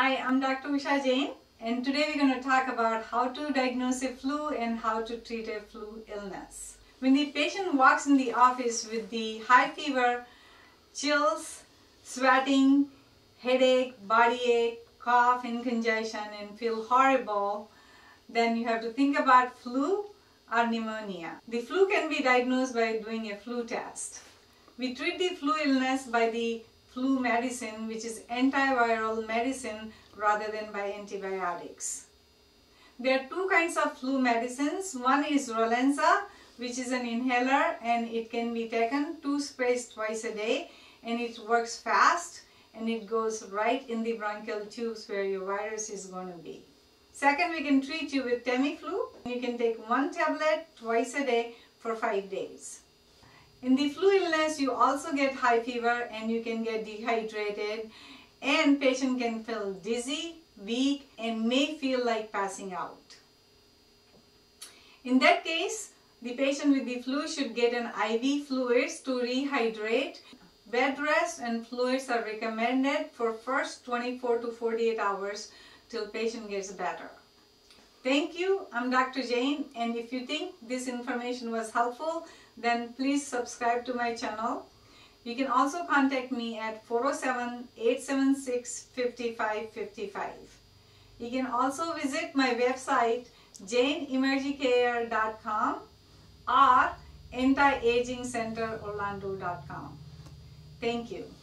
Hi, I'm Dr. Usha Jain, and today we're going to talk about how to diagnose a flu and how to treat a flu illness. When the patient walks in the office with the high fever, chills, sweating, headache, body ache, cough and congestion and feel horrible, then you have to think about flu or pneumonia. The flu can be diagnosed by doing a flu test. We treat the flu illness by the flu medicine, which is antiviral medicine rather than by antibiotics. There are two kinds of flu medicines. One is Relenza, which is an inhaler, and it can be taken 2 sprays twice a day, and it works fast and it goes right in the bronchial tubes where your virus is going to be. Second, we can treat you with Tamiflu. You can take 1 tablet twice a day for 5 days. In the flu illness, you also get high fever and you can get dehydrated, and patient can feel dizzy, weak, and may feel like passing out. In that case, the patient with the flu should get an IV fluids to rehydrate. Bed rest and fluids are recommended for first 24 to 48 hours till patient gets better. Thank you. I'm Dr. Jain, and if you think this information was helpful, then please subscribe to my channel. You can also contact me at 407-876-5555. You can also visit my website jainemergicare.com or antiagingcenterorlando.com. Thank you.